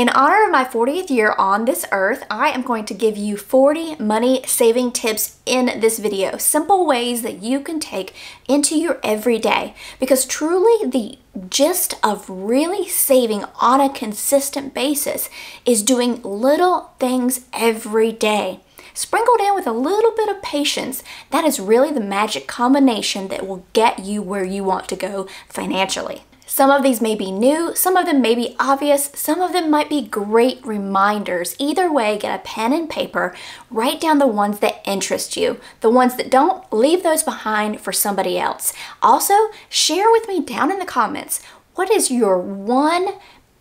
In honor of my 40th year on this earth, I am going to give you 40 money saving tips in this video. Simple ways that you can take into your everyday, because truly the gist of really saving on a consistent basis is doing little things every day. Sprinkled in with a little bit of patience, that is really the magic combination that will get you where you want to go financially. Some of these may be new, some of them may be obvious, some of them might be great reminders. Either way, get a pen and paper, write down the ones that interest you. The ones that don't, leave those behind for somebody else. Also, share with me down in the comments, what is your one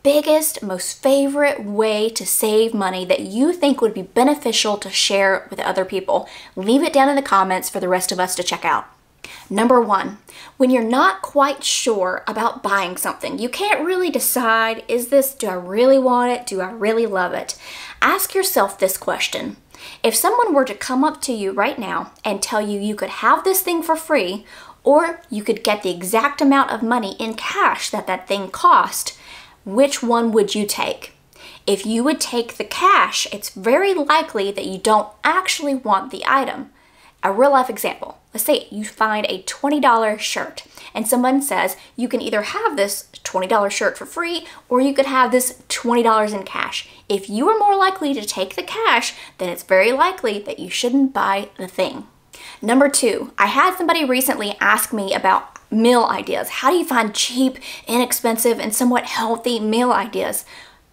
biggest, most favorite way to save money that you think would be beneficial to share with other people? Leave it down in the comments for the rest of us to check out. Number one, when you're not quite sure about buying something, you can't really decide, do I really want it? Do I really love it? Ask yourself this question. If someone were to come up to you right now and tell you you could have this thing for free, or you could get the exact amount of money in cash that that thing cost, which one would you take? If you would take the cash, it's very likely that you don't actually want the item. A real life example. Let's say you find a $20 shirt and someone says you can either have this $20 shirt for free or you could have this $20 in cash. If you are more likely to take the cash, then it's very likely that you shouldn't buy the thing. Number two, I had somebody recently ask me about meal ideas. How do you find cheap, inexpensive, and somewhat healthy meal ideas?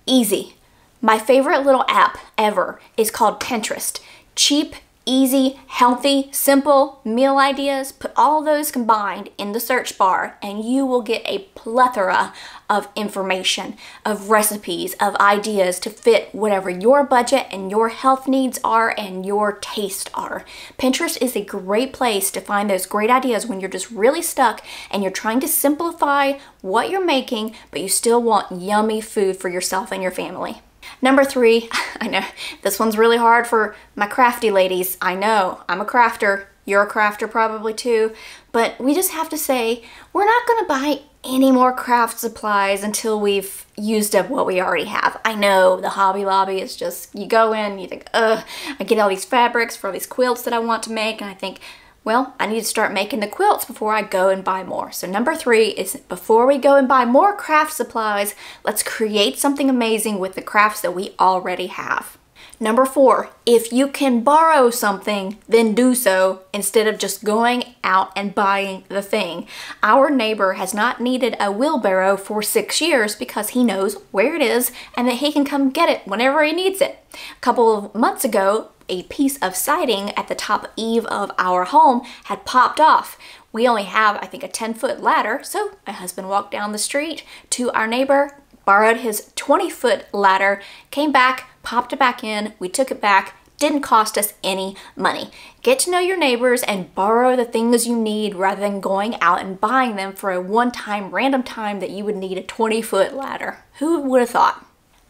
Easy. My favorite little app ever is called Pinterest. Cheap, easy, healthy, simple meal ideas. Put all those combined in the search bar and you will get a plethora of information, of recipes, of ideas to fit whatever your budget and your health needs are and your tastes are. Pinterest is a great place to find those great ideas when you're just really stuck and you're trying to simplify what you're making, but you still want yummy food for yourself and your family. Number three, I know this one's really hard for my crafty ladies. I know, I'm a crafter, you're a crafter probably too, but we just have to say, we're not gonna buy any more craft supplies until we've used up what we already have. I know the Hobby Lobby is just, you go in, you think, ugh, I get all these fabrics for all these quilts that I want to make, and I think, well, I need to start making the quilts before I go and buy more. So number three is before we go and buy more craft supplies, let's create something amazing with the crafts that we already have. Number four, if you can borrow something, then do so instead of just going out and buying the thing. Our neighbor has not needed a wheelbarrow for 6 years because he knows where it is and that he can come get it whenever he needs it. A couple of months ago, a piece of siding at the top eave of our home had popped off. We only have, I think, a 10-foot ladder, so my husband walked down the street to our neighbor, borrowed his 20-foot ladder, came back, popped it back in, we took it back, didn't cost us any money. Get to know your neighbors and borrow the things you need rather than going out and buying them for a one-time random time that you would need a 20-foot ladder. Who would have thought?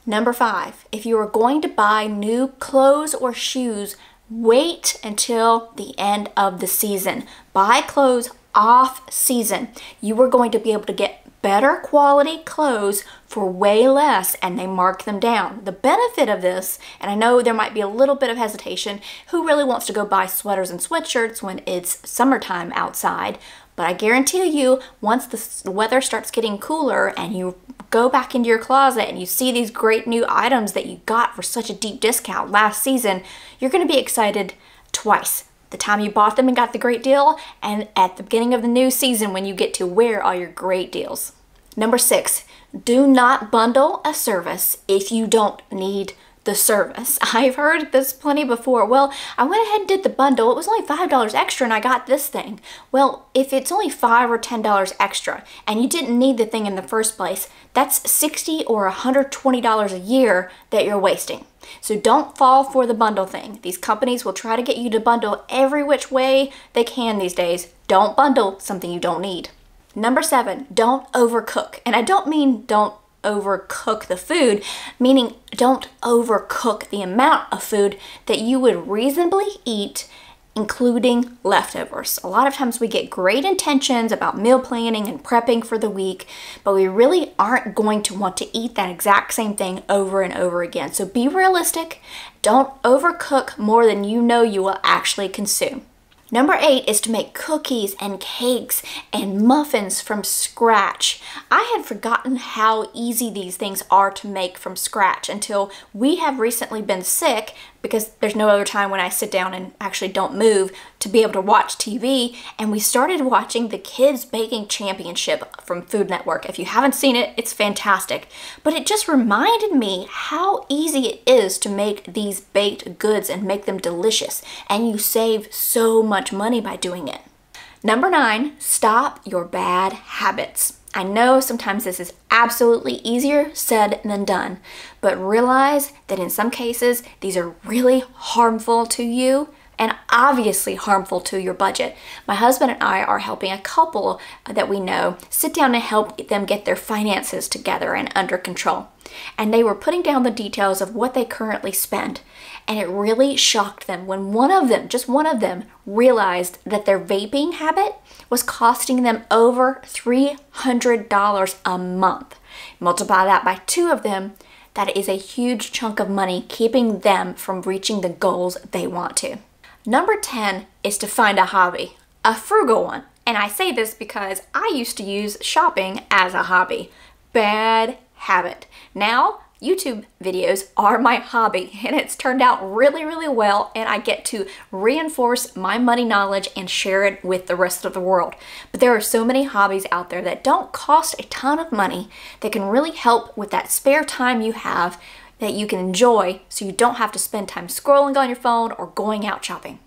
Number five, if you are going to buy new clothes or shoes, wait until the end of the season. Buy clothes off season. You are going to be able to get better quality clothes for way less, and they mark them down. The benefit of this, and I know there might be a little bit of hesitation, who really wants to go buy sweaters and sweatshirts when it's summertime outside? But I guarantee you, once the weather starts getting cooler and you go back into your closet and you see these great new items that you got for such a deep discount last season, you're gonna be excited twice. The time you bought them and got the great deal, and at the beginning of the new season when you get to wear all your great deals. Number six, do not bundle a service if you don't need the service. I've heard this plenty before. Well, I went ahead and did the bundle. It was only $5 extra and I got this thing. Well, if it's only $5 or $10 extra and you didn't need the thing in the first place, that's $60 or $120 a year that you're wasting. So don't fall for the bundle thing. These companies will try to get you to bundle every which way they can these days. Don't bundle something you don't need. Number seven, don't overcook. And I don't mean don't overcook the food, meaning don't overcook the amount of food that you would reasonably eat including leftovers. A lot of times we get great intentions about meal planning and prepping for the week, but we really aren't going to want to eat that exact same thing over and over again. So be realistic. Don't overcook more than you know you will actually consume. Number 8 is to make cookies and cakes and muffins from scratch. I had forgotten how easy these things are to make from scratch until we have recently been sick, because there's no other time when I sit down and actually don't move to be able to watch TV. And we started watching the Kids Baking Championship from Food Network. If you haven't seen it, it's fantastic. But it just reminded me how easy it is to make these baked goods and make them delicious. And you save so much money by doing it. Number 9, stop your bad habits. I know sometimes this is absolutely easier said than done, but realize that in some cases, these are really harmful to you and obviously harmful to your budget. My husband and I are helping a couple that we know sit down and help them get their finances together and under control. And they were putting down the details of what they currently spend. And it really shocked them when one of them, just one of them, realized that their vaping habit was costing them over $300 a month. Multiply that by 2 of them, that is a huge chunk of money keeping them from reaching the goals they want to. Number 10 is to find a hobby, a frugal one. And I say this because I used to use shopping as a hobby. Bad habit. Now, YouTube videos are my hobby, and it's turned out really, really well, and I get to reinforce my money knowledge and share it with the rest of the world. But there are so many hobbies out there that don't cost a ton of money that can really help with that spare time you have that you can enjoy, so you don't have to spend time scrolling on your phone or going out shopping.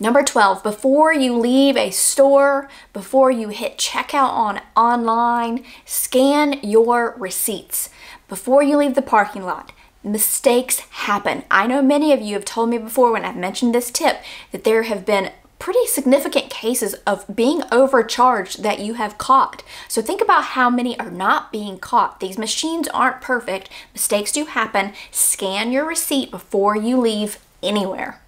Number 12, before you leave a store, before you hit checkout online, scan your receipts. Before you leave the parking lot, mistakes happen. I know many of you have told me before when I've mentioned this tip that there have been pretty significant cases of being overcharged that you have caught. So think about how many are not being caught. These machines aren't perfect. Mistakes do happen. Scan your receipt before you leave anywhere.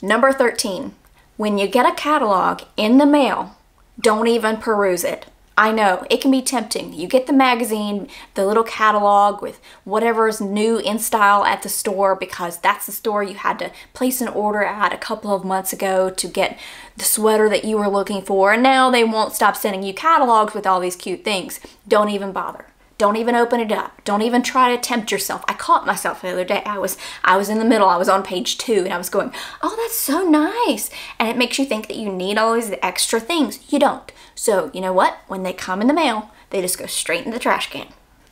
Number 13. When you get a catalog in the mail, don't even peruse it. I know, it can be tempting. You get the magazine, the little catalog with whatever is new in style at the store because that's the store you had to place an order at a couple of months ago to get the sweater that you were looking for, and now they won't stop sending you catalogs with all these cute things. Don't even bother. Don't even open it up. Don't even try to tempt yourself. I caught myself the other day. I was in the middle. I was on page 2 and I was going, oh, that's so nice. And it makes you think that you need all these extra things. You don't. So you know what? When they come in the mail, they just go straight in the trash can.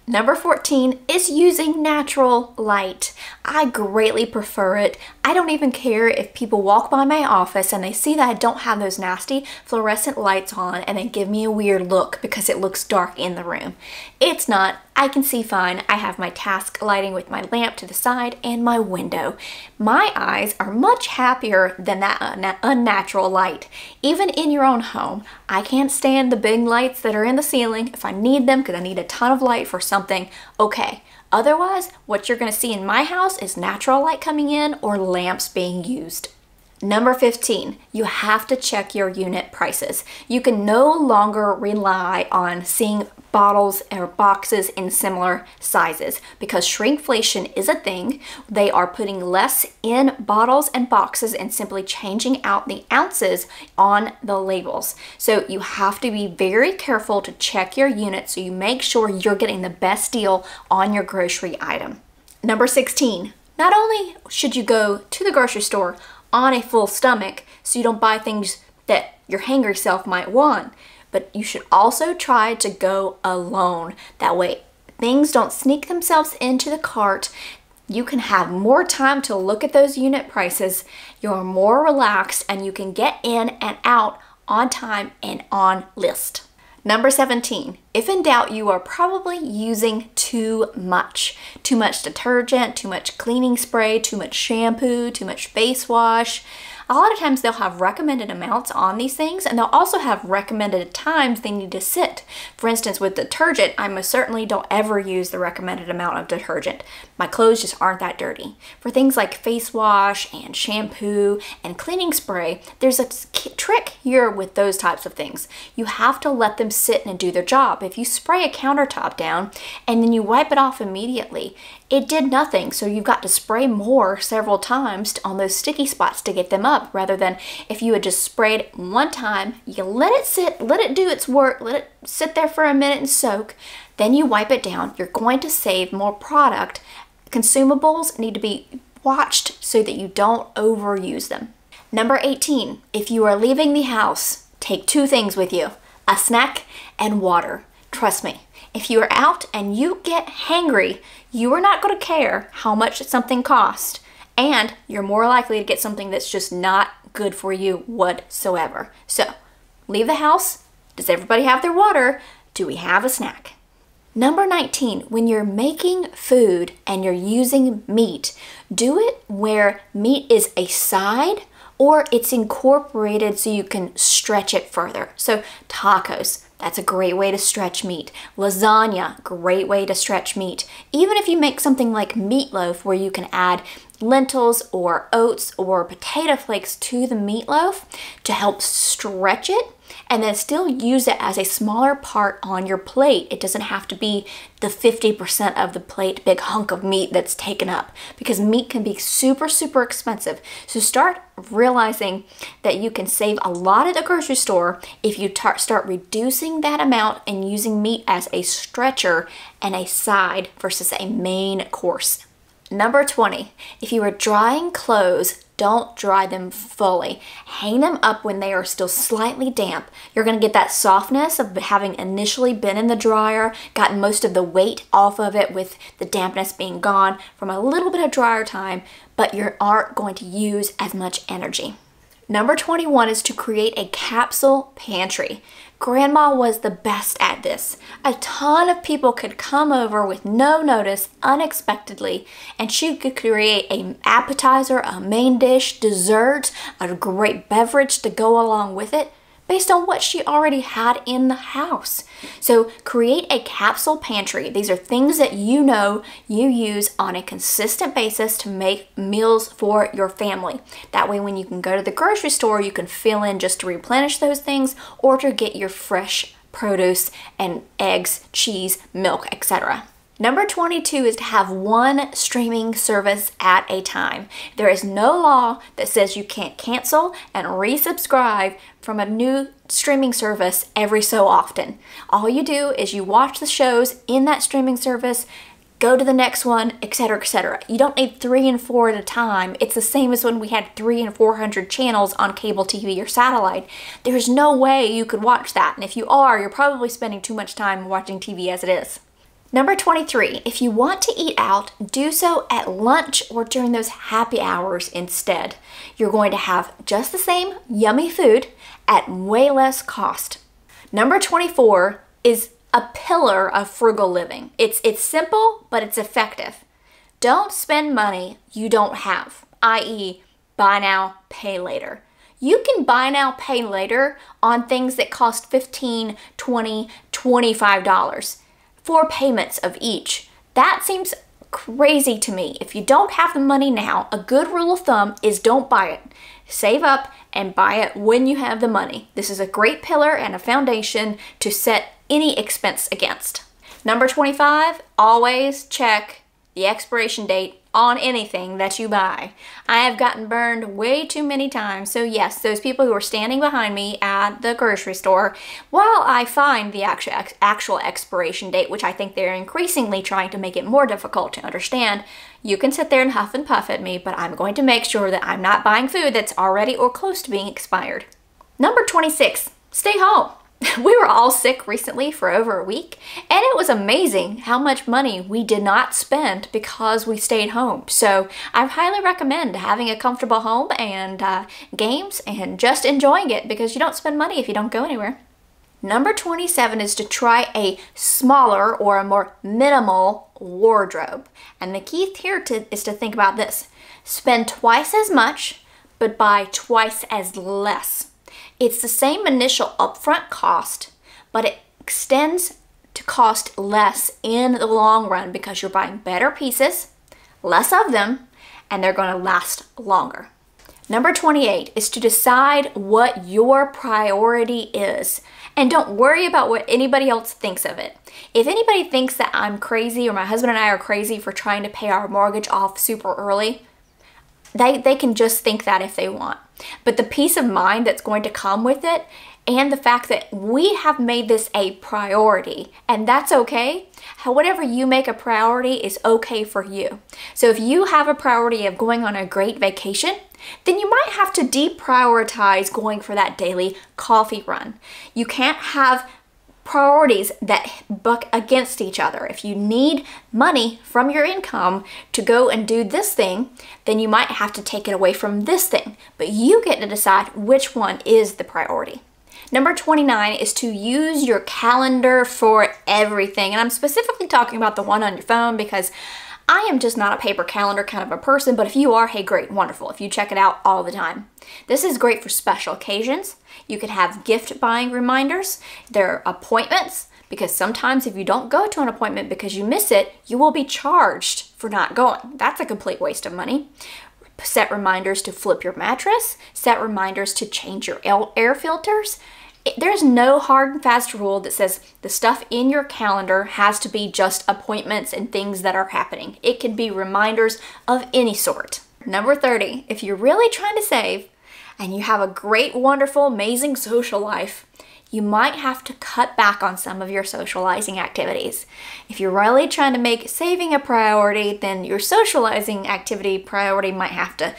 Number 14 is using natural light. I greatly prefer it. I don't even care if people walk by my office and they see that I don't have those nasty fluorescent lights on and they give me a weird look because it looks dark in the room. It's not. I can see fine. I have my task lighting with my lamp to the side and my window. My eyes are much happier than that unnatural light. Even in your own home, I can't stand the big lights that are in the ceiling. If I need them because I need a ton of light for something, okay. Otherwise, what you're going to see in my house is natural light coming in or lamps being used. Number 15, you have to check your unit prices. You can no longer rely on seeing bottles or boxes in similar sizes because shrinkflation is a thing. They are putting less in bottles and boxes and simply changing out the ounces on the labels. So you have to be very careful to check your unit so you make sure you're getting the best deal on your grocery item. Number 16, not only should you go to the grocery store on a full stomach so you don't buy things that your hangry self might want, but you should also try to go alone. That way things don't sneak themselves into the cart. You can have more time to look at those unit prices. You're more relaxed and you can get in and out on time and on list. Number 17, if in doubt, you are probably using too much. Too much detergent, too much cleaning spray, too much shampoo, too much face wash. a lot of times they'll have recommended amounts on these things, and they'll also have recommended times they need to sit. For instance, with detergent, I most certainly don't ever use the recommended amount of detergent. My clothes just aren't that dirty. For things like face wash and shampoo and cleaning spray, there's a trick here with those types of things. You have to let them sit and do their job. If you spray a countertop down and then you wipe it off immediately, it did nothing. So you've got to spray more several times on those sticky spots to get them up, rather than if you had just sprayed one time, you let it sit, let it do its work, let it sit there for a minute and soak, then you wipe it down. You're going to save more product. Consumables need to be watched so that you don't overuse them. Number 18, if you are leaving the house, take two things with you, a snack and water. Trust me, if you are out and you get hangry, you are not going to care how much something costs, and you're more likely to get something that's just not good for you whatsoever. So leave the house. Does everybody have their water? Do we have a snack? Number 19, when you're making food and you're using meat, do it where meat is a side or it's incorporated so you can stretch it further. So tacos, that's a great way to stretch meat. Lasagna, great way to stretch meat. Even if you make something like meatloaf where you can add lentils or oats or potato flakes to the meatloaf to help stretch it, and then still use it as a smaller part on your plate. It doesn't have to be the 50% of the plate, big hunk of meat that's taken up, because meat can be super, super expensive. So start realizing that you can save a lot at the grocery store if you start reducing that amount and using meat as a stretcher and a side versus a main course. Number 20, if you are drying clothes, don't dry them fully. Hang them up when they are still slightly damp. You're going to get that softness of having initially been in the dryer, gotten most of the weight off of it with the dampness being gone from a little bit of dryer time, but you aren't going to use as much energy. Number 21 is to create a capsule pantry. Grandma was the best at this. A ton of people could come over with no notice, unexpectedly, and she could create an appetizer, a main dish, dessert, a great beverage to go along with it, based on what she already had in the house. So create a capsule pantry. These are things that you know you use on a consistent basis to make meals for your family. That way when you can go to the grocery store, you can fill in just to replenish those things or to get your fresh produce and eggs, cheese, milk, etc. Number 22 is to have one streaming service at a time. There is no law that says you can't cancel and resubscribe from a new streaming service every so often. All you do is you watch the shows in that streaming service, go to the next one, etc., etc. You don't need 3 and 4 at a time. It's the same as when we had 300 and 400 channels on cable TV or satellite. There's no way you could watch that. And if you are, you're probably spending too much time watching TV as it is. Number 23, if you want to eat out, do so at lunch or during those happy hours instead. You're going to have just the same yummy food at way less cost. Number 24 is a pillar of frugal living. It's simple, but it's effective. Don't spend money you don't have, i.e. buy now, pay later. You can buy now, pay later on things that cost $15, $20, $25. 4 payments of each. That seems crazy to me. If you don't have the money now, a good rule of thumb is don't buy it. Save up and buy it when you have the money. This is a great pillar and a foundation to set any expense against. Number 25, always check the expiration date on anything that you buy. I have gotten burned way too many times. So yes, those people who are standing behind me at the grocery store, while I find the actual expiration date, which I think they're increasingly trying to make it more difficult to understand, you can sit there and huff and puff at me, but I'm going to make sure that I'm not buying food that's already or close to being expired. Number 26, stay home. We were all sick recently for over a week, and it was amazing how much money we did not spend because we stayed home. So I highly recommend having a comfortable home and games and just enjoying it, because you don't spend money if you don't go anywhere. Number 27 is to try a smaller or a more minimal wardrobe. And the key here is to think about this. Spend twice as much, but by twice as less. It's the same initial upfront cost, but it extends to cost less in the long run because you're buying better pieces, less of them, and they're going to last longer. Number 28 is to decide what your priority is, and don't worry about what anybody else thinks of it. If anybody thinks that I'm crazy or my husband and I are crazy for trying to pay our mortgage off super early, they can just think that if they want. But the peace of mind that's going to come with it, and the fact that we have made this a priority, and that's okay. Whatever you make a priority is okay for you. So if you have a priority of going on a great vacation, then you might have to deprioritize going for that daily coffee run. You can't have priorities that buck against each other. If you need money from your income to go and do this thing, then you might have to take it away from this thing, but you get to decide which one is the priority. Number 29 is to use your calendar for everything. And I'm specifically talking about the one on your phone because I am just not a paper calendar kind of a person, but if you are, hey, great, wonderful. If you check it out all the time. This is great for special occasions. You could have gift buying reminders, their appointments, because sometimes if you don't go to an appointment because you miss it, you will be charged for not going. That's a complete waste of money. Set reminders to flip your mattress, set reminders to change your air filters. There's no hard and fast rule that says the stuff in your calendar has to be just appointments and things that are happening. It can be reminders of any sort. Number 30, if you're really trying to save and you have a great, wonderful, amazing social life, you might have to cut back on some of your socializing activities. If you're really trying to make saving a priority, then your socializing activity priority might have to,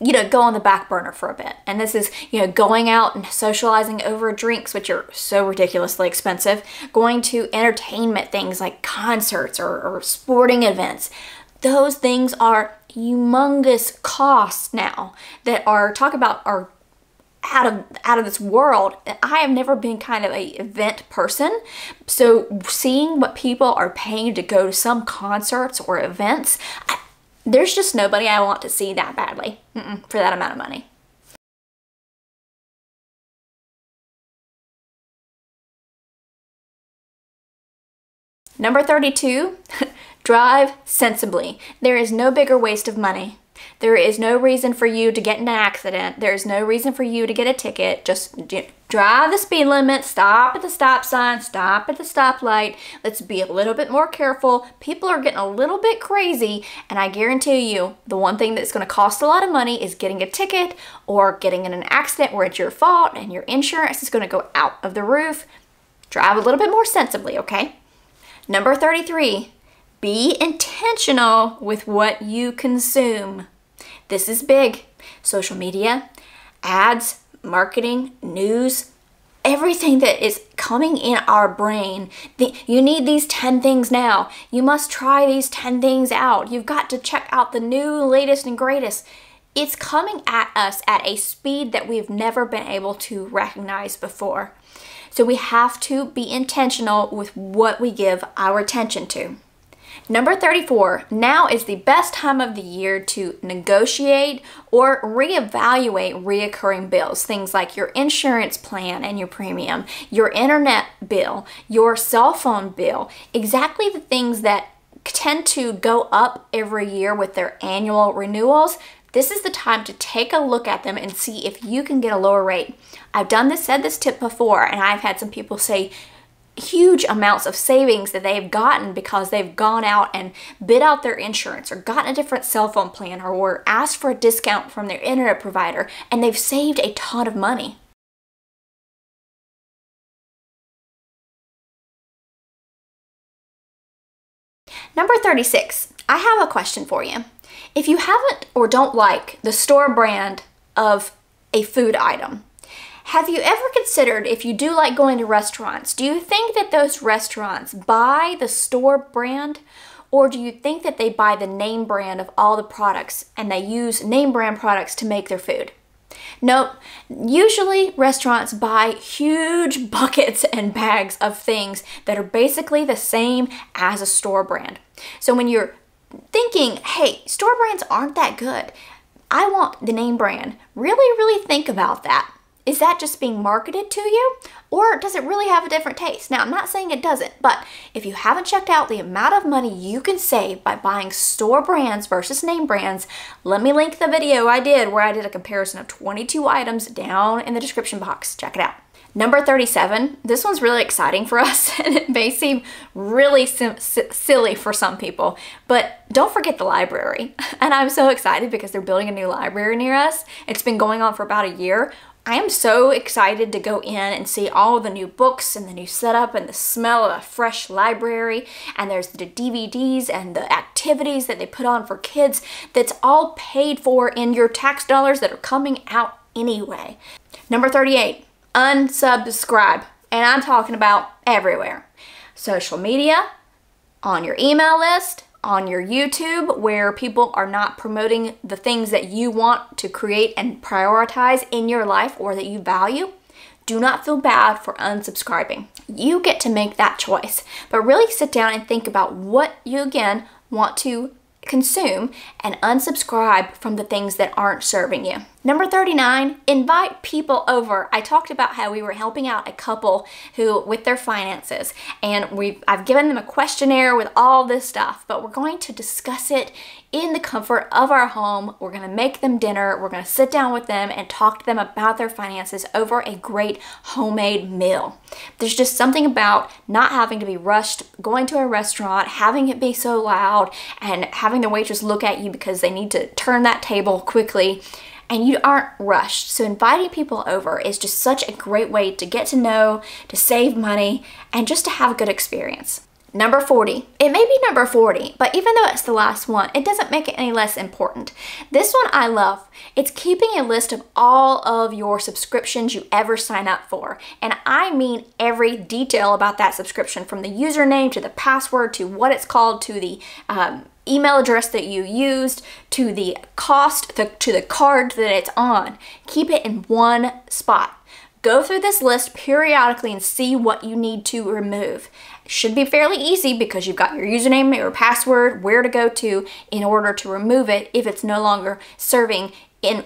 you know, go on the back burner for a bit. And this is, you know, going out and socializing over drinks, which are so ridiculously expensive, going to entertainment things like concerts or sporting events. Those things are humongous costs now that are, are out of this world. I have never been kind of an event person, so seeing what people are paying to go to some concerts or events, there's just nobody I want to see that badly for that amount of money. Number 32, drive sensibly. There is no bigger waste of money. There is no reason for you to get in an accident. There is no reason for you to get a ticket. Just drive the speed limit, stop at the stop sign, stop at the stoplight. Let's be a little bit more careful. People are getting a little bit crazy, and I guarantee you the one thing that's going to cost a lot of money is getting a ticket or getting in an accident where it's your fault and your insurance is going to go out of the roof. Drive a little bit more sensibly, okay? Number 33, be intentional with what you consume. This is big. Social media, ads, marketing, news, everything that is coming in our brain. You need these 10 things now. You must try these 10 things out. You've got to check out the new, latest, and greatest. It's coming at us at a speed that we've never been able to recognize before. So we have to be intentional with what we give our attention to. Number 34, now is the best time of the year to negotiate or reevaluate reoccurring bills. Things like your insurance plan and your premium, your internet bill, your cell phone bill, exactly the things that tend to go up every year with their annual renewals. This is the time to take a look at them and see if you can get a lower rate. I've said this tip before, and I've had some people say, huge amounts of savings that they've gotten because they've gone out and bid out their insurance or gotten a different cell phone plan or were asked for a discount from their internet provider, and they've saved a ton of money. Number 36, I have a question for you. If you haven't or don't like the store brand of a food item, have you ever considered, if you do like going to restaurants, do you think that those restaurants buy the store brand, or do you think that they buy the name brand of all the products and they use name brand products to make their food? Nope. Usually restaurants buy huge buckets and bags of things that are basically the same as a store brand. So when you're thinking, hey, store brands aren't that good, I want the name brand. Really think about that. Is that just being marketed to you, or does it really have a different taste? Now, I'm not saying it doesn't, but if you haven't checked out the amount of money you can save by buying store brands versus name brands, let me link the video I did where I did a comparison of 22 items down in the description box. Check it out. Number 37, this one's really exciting for us, and it may seem really silly for some people, but don't forget the library. And I'm so excited because they're building a new library near us. It's been going on for about a year. I am so excited to go in and see all the new books and the new setup and the smell of a fresh library. And there's the DVDs and the activities that they put on for kids that's all paid for in your tax dollars that are coming out anyway. Number 38, unsubscribe. And I'm talking about everywhere. Social media, on your email list, on your YouTube, where people are not promoting the things that you want to create and prioritize in your life or that you value. Do not feel bad for unsubscribing. You get to make that choice, but really sit down and think about what you again want to consume and unsubscribe from the things that aren't serving you. Number 39, invite people over. I talked about how we were helping out a couple who with their finances, and I've given them a questionnaire with all this stuff, but we're going to discuss it in the comfort of our home. We're going to make them dinner. We're going to sit down with them and talk to them about their finances over a great homemade meal. There's just something about not having to be rushed, going to a restaurant, having it be so loud, and having the waitress look at you because they need to turn that table quickly, and you aren't rushed. So inviting people over is just such a great way to get to know, to save money, and just to have a good experience. Number 40. It may be number 40, but even though it's the last one, it doesn't make it any less important. This one I love. It's keeping a list of all of your subscriptions you ever sign up for. And I mean every detail about that subscription, from the username to the password to what it's called to the email address that you used, to the cost, to the card that it's on. Keep it in one spot. Go through this list periodically and see what you need to remove. It should be fairly easy because you've got your username, your password, where to go to in order to remove it if it's no longer serving in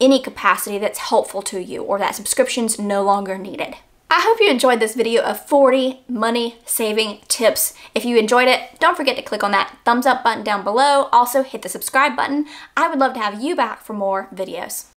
any capacity that's helpful to you or that subscription's no longer needed. I hope you enjoyed this video of 40 money saving tips. If you enjoyed it, don't forget to click on that thumbs up button down below. Also hit the subscribe button. I would love to have you back for more videos.